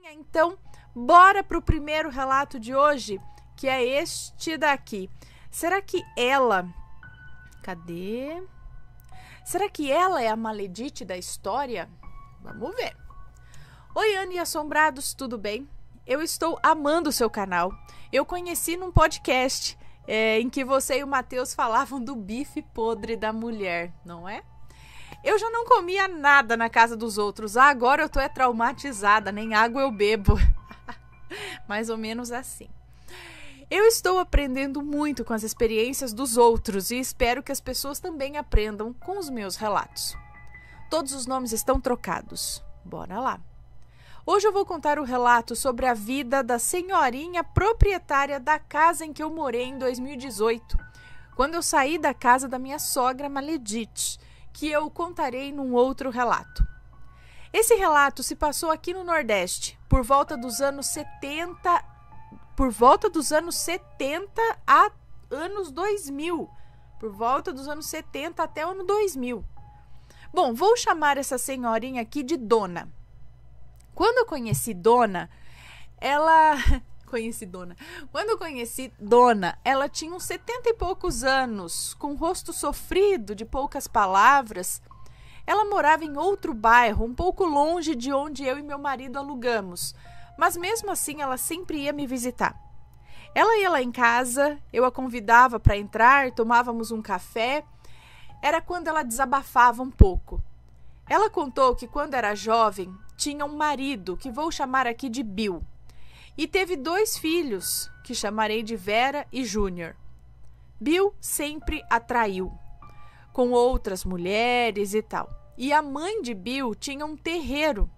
Galerinha, então bora pro primeiro relato de hoje, que é este daqui. Será que ela... Cadê? Será que ela é a Maledite da história? Vamos ver. Oi, Ana e Assombrados, tudo bem? Eu estou amando o seu canal. Eu conheci num podcast em que você e o Mateus falavam do bife podre da mulher, não é? Eu já não comia nada na casa dos outros. Ah, agora eu tô traumatizada, nem água eu bebo. Mais ou menos assim. Eu estou aprendendo muito com as experiências dos outros e espero que as pessoas também aprendam com os meus relatos. Todos os nomes estão trocados. Bora lá. Hoje eu vou contar o relato sobre a vida da senhorinha proprietária da casa em que eu morei em 2018, quando eu saí da casa da minha sogra Maledite, que eu contarei num outro relato. Esse relato se passou aqui no Nordeste, por volta dos anos 70 a anos 2000, por volta dos anos 70 até o ano 2000. Bom, vou chamar essa senhorinha aqui de Dona. Quando eu conheci Dona, ela tinha uns 70 e poucos anos, com rosto sofrido, de poucas palavras. Ela morava em outro bairro, um pouco longe de onde eu e meu marido alugamos, mas mesmo assim ela sempre ia me visitar. Ela ia lá em casa, eu a convidava para entrar, tomávamos um café, era quando ela desabafava um pouco. Ela contou que quando era jovem, tinha um marido, que vou chamar aqui de Bill, e teve dois filhos, que chamarei de Vera e Júnior. Bill sempre a traiu, com outras mulheres e tal. E a mãe de Bill tinha um terreiro.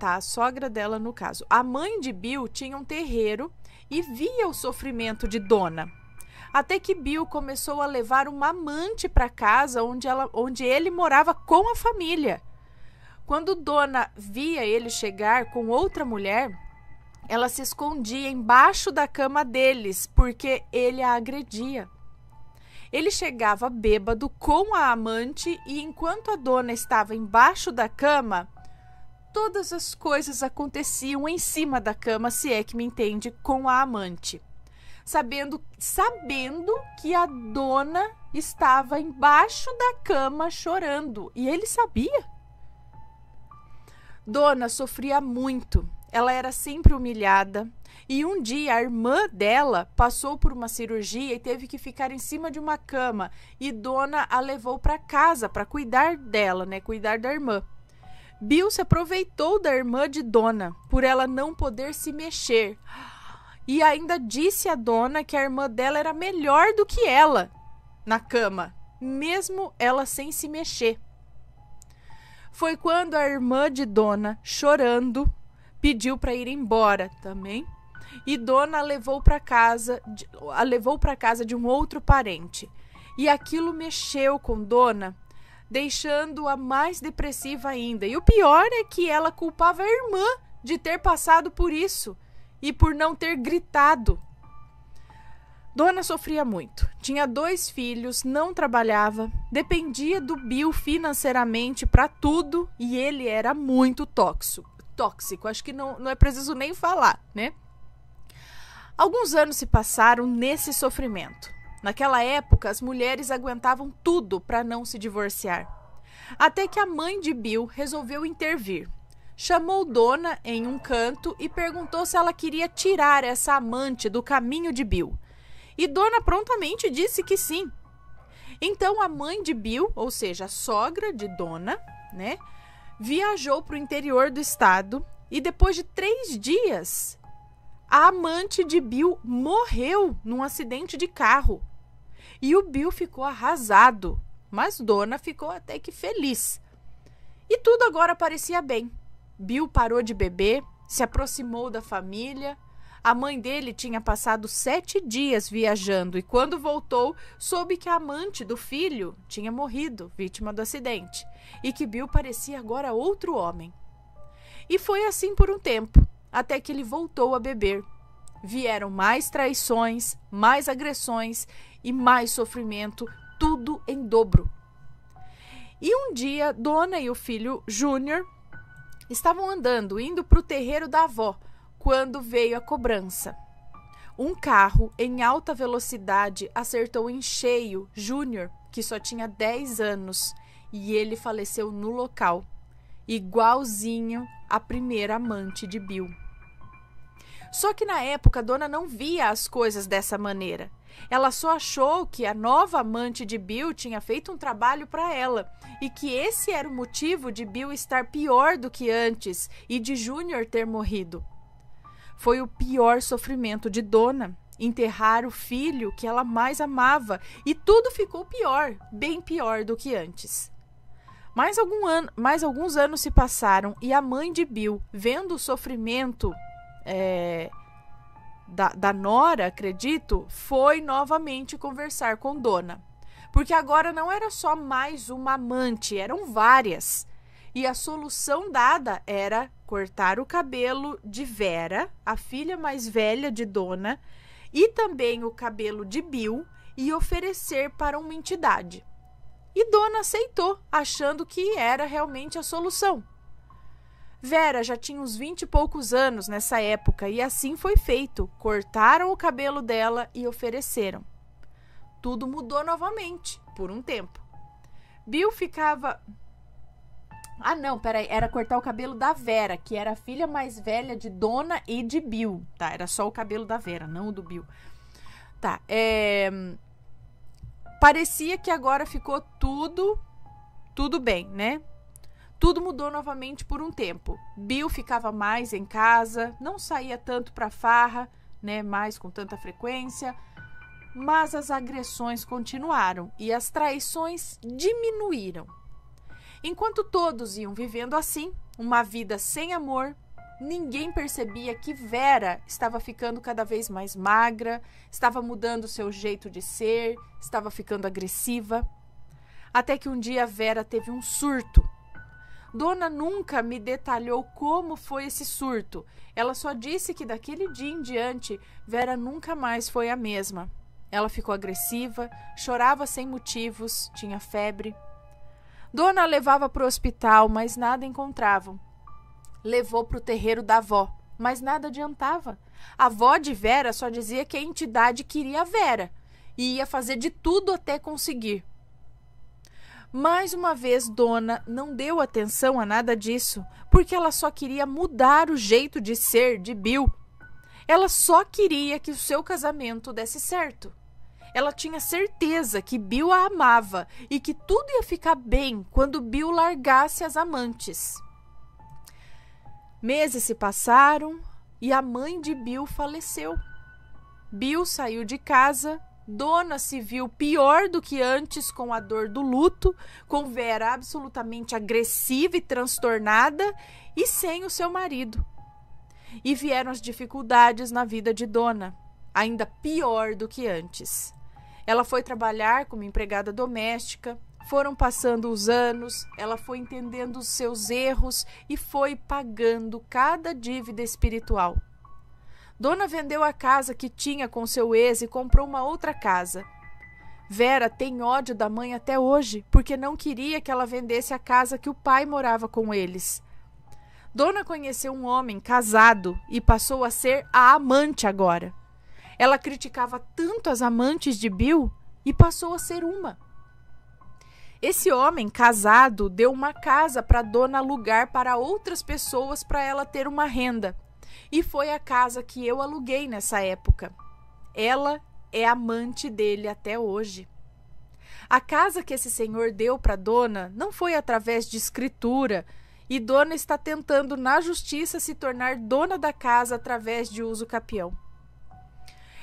A sogra dela, no caso. A mãe de Bill tinha um terreiro e via o sofrimento de Dona. Até que Bill começou a levar uma amante para casa onde ele morava com a família. Quando Dona via ele chegar com outra mulher, ela se escondia embaixo da cama deles, porque ele a agredia. Ele chegava bêbado com a amante e, enquanto a Dona estava embaixo da cama, todas as coisas aconteciam em cima da cama, se é que me entende, com a amante. Sabendo que a Dona estava embaixo da cama chorando, e ele sabia. Dona sofria muito. Ela era sempre humilhada e um dia a irmã dela passou por uma cirurgia e teve que ficar em cima de uma cama e Dona a levou para casa para cuidar dela, né? Cuidar da irmã. Bill se aproveitou da irmã de Dona por ela não poder se mexer e ainda disse a Dona que a irmã dela era melhor do que ela na cama, mesmo ela sem se mexer. Foi quando a irmã de Dona, chorando, pediu para ir embora também, e Dona a levou para casa de um outro parente. E aquilo mexeu com Dona, deixando-a mais depressiva ainda. E o pior é que ela culpava a irmã de ter passado por isso e por não ter gritado. Dona sofria muito, tinha dois filhos, não trabalhava, dependia do Bill financeiramente para tudo e ele era muito tóxico, acho que não é preciso nem falar, né? Alguns anos se passaram nesse sofrimento. Naquela época, as mulheres aguentavam tudo para não se divorciar. Até que a mãe de Bill resolveu intervir. Chamou Dona em um canto e perguntou se ela queria tirar essa amante do caminho de Bill. E Dona prontamente disse que sim. Então a mãe de Bill, ou seja, a sogra de Dona, né, viajou para o interior do estado e depois de 3 dias, a amante de Bill morreu num acidente de carro. E o Bill ficou arrasado, mas Dona ficou até que feliz. E tudo agora parecia bem. Bill parou de beber, se aproximou da família. A mãe dele tinha passado 7 dias viajando e quando voltou, soube que a amante do filho tinha morrido, vítima do acidente, e que Bill parecia agora outro homem. E foi assim por um tempo, até que ele voltou a beber. Vieram mais traições, mais agressões e mais sofrimento, tudo em dobro. E um dia, Dona e o filho Júnior Estavam andando, indo para o terreiro da avó, quando veio a cobrança. Um carro em alta velocidade acertou em cheio Júnior, que só tinha 10 anos, e ele faleceu no local, igualzinho a primeira amante de Bill. Só que na época a dona não via as coisas dessa maneira. Ela só achou que a nova amante de Bill tinha feito um trabalho para ela e que esse era o motivo de Bill estar pior do que antes e de Júnior ter morrido. Foi o pior sofrimento de dona, enterrar o filho que ela mais amava, e tudo ficou pior, bem pior do que antes. Mais alguns anos se passaram e a mãe de Bill, vendo o sofrimento da nora, acredito, foi novamente conversar com dona, porque agora não era só mais uma amante, eram várias, e a solução dada era cortar o cabelo de Vera, a filha mais velha de dona, e também o cabelo de Bill, e oferecer para uma entidade. E dona aceitou, achando que era realmente a solução. Vera já tinha uns 20 e poucos anos nessa época, e assim foi feito. Cortaram o cabelo dela e ofereceram. Tudo mudou novamente, por um tempo. Bill ficava... Ah, não, peraí, era cortar o cabelo da Vera, que era a filha mais velha de dona e de Bill, tá? Era só o cabelo da Vera, não o do Bill. Tá, parecia que agora ficou tudo bem, né? Tudo mudou novamente por um tempo. Bill ficava mais em casa, não saía tanto pra farra, né? Mais com tanta frequência, mas as agressões continuaram e as traições diminuíram. Enquanto todos iam vivendo assim, uma vida sem amor, ninguém percebia que Vera estava ficando cada vez mais magra, estava mudando seu jeito de ser, estava ficando agressiva. Até que um dia Vera teve um surto. Dona nunca me detalhou como foi esse surto. Ela só disse que daquele dia em diante, Vera nunca mais foi a mesma. Ela ficou agressiva, chorava sem motivos, tinha febre. Dona levava para o hospital, mas nada encontravam. Levou para o terreiro da avó, mas nada adiantava. A avó de Vera só dizia que a entidade queria a Vera e ia fazer de tudo até conseguir. Mais uma vez, dona não deu atenção a nada disso, porque ela só queria mudar o jeito de ser de Bill. Ela só queria que o seu casamento desse certo. Ela tinha certeza que Bill a amava e que tudo ia ficar bem quando Bill largasse as amantes. Meses se passaram e a mãe de Bill faleceu. Bill saiu de casa, dona se viu pior do que antes com a dor do luto, com Vera absolutamente agressiva e transtornada e sem o seu marido. E vieram as dificuldades na vida de dona, ainda pior do que antes. Ela foi trabalhar como empregada doméstica, foram passando os anos, ela foi entendendo os seus erros e foi pagando cada dívida espiritual. Dona vendeu a casa que tinha com seu ex e comprou uma outra casa. Vera tem ódio da mãe até hoje, porque não queria que ela vendesse a casa que o pai morava com eles. Dona conheceu um homem casado e passou a ser a amante agora. Ela criticava tanto as amantes de Bill e passou a ser uma. Esse homem casado deu uma casa para dona alugar para outras pessoas para ela ter uma renda. E foi a casa que eu aluguei nessa época. Ela é amante dele até hoje. A casa que esse senhor deu para dona não foi através de escritura e dona está tentando na justiça se tornar dona da casa através de usucapião.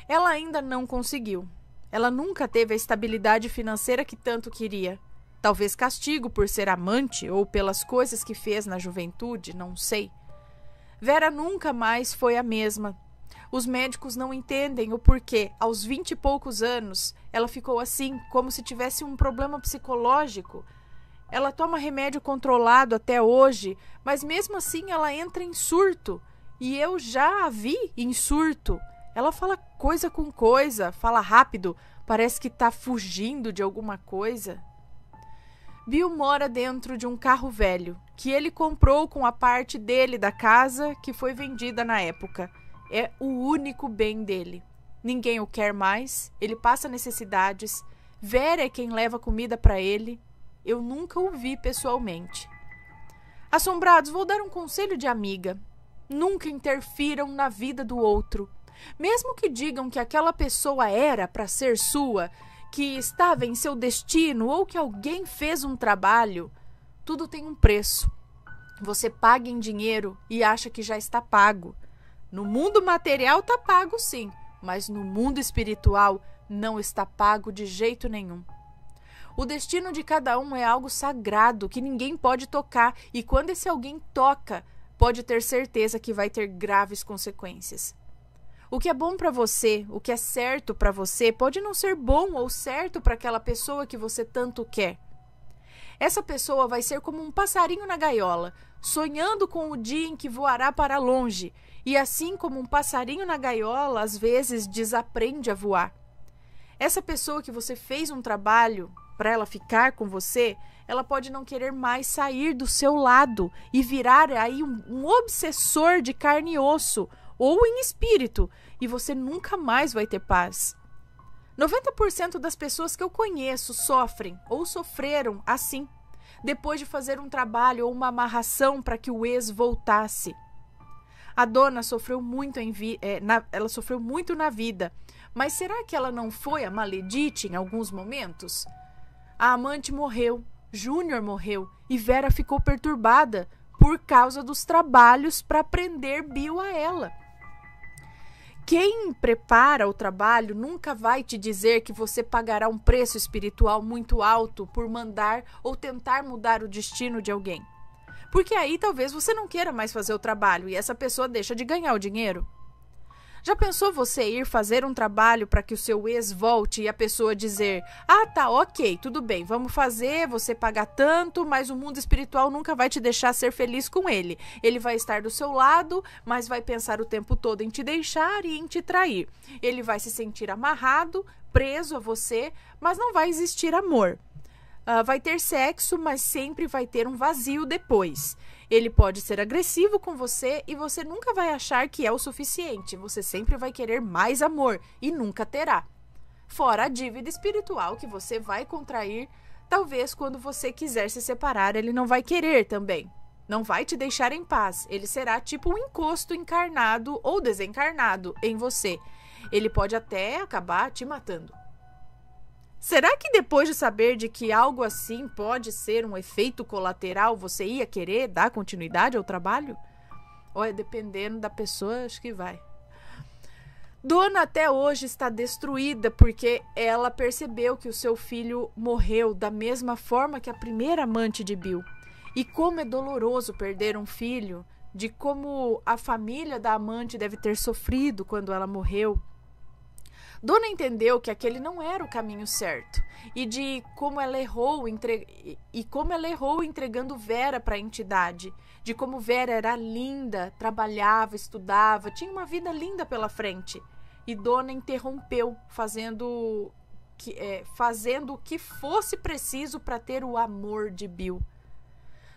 Ela ainda não conseguiu. Ela nunca teve a estabilidade financeira que tanto queria. Talvez castigo por ser amante ou pelas coisas que fez na juventude, não sei. Vera nunca mais foi a mesma. Os médicos não entendem o porquê. Aos 20 e poucos anos, ela ficou assim, como se tivesse um problema psicológico. Ela toma remédio controlado até hoje, mas mesmo assim ela entra em surto. E eu já a vi em surto. Ela fala coisa com coisa, fala rápido, parece que tá fugindo de alguma coisa. Bill mora dentro de um carro velho, que ele comprou com a parte dele da casa que foi vendida na época. É o único bem dele. Ninguém o quer mais, ele passa necessidades, Vera é quem leva comida para ele. Eu nunca o vi pessoalmente. Assombrados, vou dar um conselho de amiga. Nunca interfiram na vida do outro. Mesmo que digam que aquela pessoa era para ser sua, que estava em seu destino ou que alguém fez um trabalho, tudo tem um preço. Você paga em dinheiro e acha que já está pago. No mundo material está pago sim, mas no mundo espiritual não está pago de jeito nenhum. O destino de cada um é algo sagrado que ninguém pode tocar e quando esse alguém toca, pode ter certeza que vai ter graves consequências. O que é bom para você, o que é certo para você, pode não ser bom ou certo para aquela pessoa que você tanto quer. Essa pessoa vai ser como um passarinho na gaiola, sonhando com o dia em que voará para longe, e assim como um passarinho na gaiola, às vezes desaprende a voar. Essa pessoa que você fez um trabalho para ela ficar com você, ela pode não querer mais sair do seu lado e virar aí um obsessor de carne e osso, ou em espírito, e você nunca mais vai ter paz. 90% das pessoas que eu conheço sofrem ou sofreram assim, depois de fazer um trabalho ou uma amarração para que o ex voltasse. A dona sofreu muito ela sofreu muito na vida, mas será que ela não foi a Maledite em alguns momentos? A amante morreu, Júnior morreu e Vera ficou perturbada por causa dos trabalhos para prender Bill a ela. Quem prepara o trabalho nunca vai te dizer que você pagará um preço espiritual muito alto por mandar ou tentar mudar o destino de alguém. Porque aí talvez você não queira mais fazer o trabalho e essa pessoa deixa de ganhar o dinheiro. Já pensou você ir fazer um trabalho para que o seu ex volte e a pessoa dizer: ah tá, ok, tudo bem, vamos fazer, você paga tanto, mas o mundo espiritual nunca vai te deixar ser feliz com ele. Ele vai estar do seu lado, mas vai pensar o tempo todo em te deixar e em te trair. Ele vai se sentir amarrado, preso a você, mas não vai existir amor. Vai ter sexo, mas sempre vai ter um vazio depois. Ele pode ser agressivo com você e você nunca vai achar que é o suficiente. Você sempre vai querer mais amor e nunca terá. Fora a dívida espiritual que você vai contrair, talvez quando você quiser se separar, ele não vai querer também. Não vai te deixar em paz. Ele será tipo um encosto encarnado ou desencarnado em você. Ele pode até acabar te matando. Será que depois de saber de que algo assim pode ser um efeito colateral, você ia querer dar continuidade ao trabalho? Olha, dependendo da pessoa, acho que vai. Dona até hoje está destruída porque ela percebeu que o seu filho morreu da mesma forma que a primeira amante de Bill. E como é doloroso perder um filho, de como a família da amante deve ter sofrido quando ela morreu. Dona entendeu que aquele não era o caminho certo e de como ela errou entregando Vera para a entidade, de como Vera era linda, trabalhava, estudava, tinha uma vida linda pela frente. E Dona interrompeu, fazendo o que fosse preciso para ter o amor de Bill.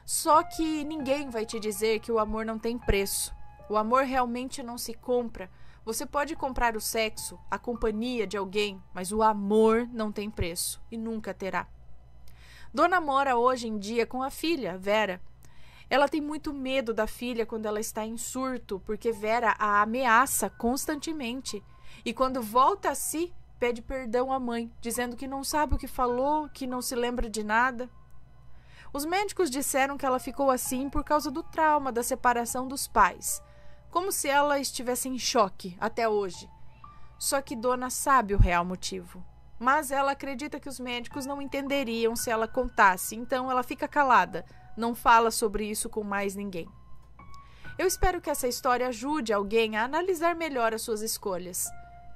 Só que ninguém vai te dizer que o amor não tem preço. O amor realmente não se compra. Você pode comprar o sexo, a companhia de alguém, mas o amor não tem preço e nunca terá. Dona mora hoje em dia com a filha, Vera. Ela tem muito medo da filha quando ela está em surto, porque Vera a ameaça constantemente. E quando volta a si, pede perdão à mãe, dizendo que não sabe o que falou, que não se lembra de nada. Os médicos disseram que ela ficou assim por causa do trauma da separação dos pais. Como se ela estivesse em choque até hoje. Só que Dona sabe o real motivo. Mas ela acredita que os médicos não entenderiam se ela contasse, então ela fica calada, não fala sobre isso com mais ninguém. Eu espero que essa história ajude alguém a analisar melhor as suas escolhas.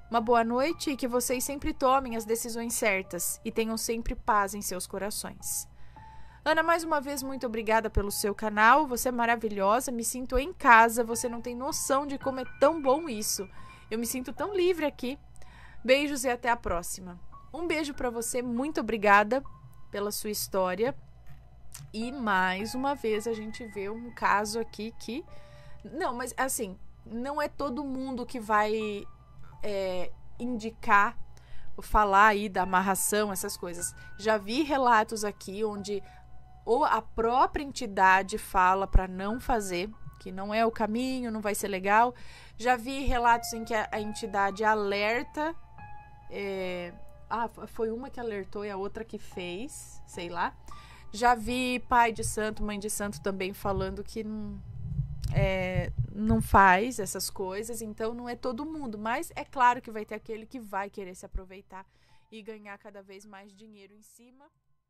Uma boa noite e que vocês sempre tomem as decisões certas e tenham sempre paz em seus corações. Ana, mais uma vez, muito obrigada pelo seu canal, você é maravilhosa, me sinto em casa, você não tem noção de como é tão bom isso. Eu me sinto tão livre aqui. Beijos e até a próxima. Um beijo para você, muito obrigada pela sua história. E mais uma vez a gente vê um caso aqui que... Não, mas assim, não é todo mundo que vai indicar, falar aí da amarração, essas coisas. Já vi relatos aqui onde ou a própria entidade fala para não fazer, que não é o caminho, não vai ser legal. Já vi relatos em que a entidade alerta. Foi uma que alertou e a outra que fez, sei lá. Já vi pai de santo, mãe de santo também falando que não faz essas coisas. Então não é todo mundo, mas é claro que vai ter aquele que vai querer se aproveitar e ganhar cada vez mais dinheiro em cima,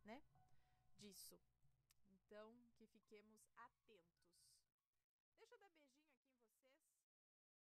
né, disso.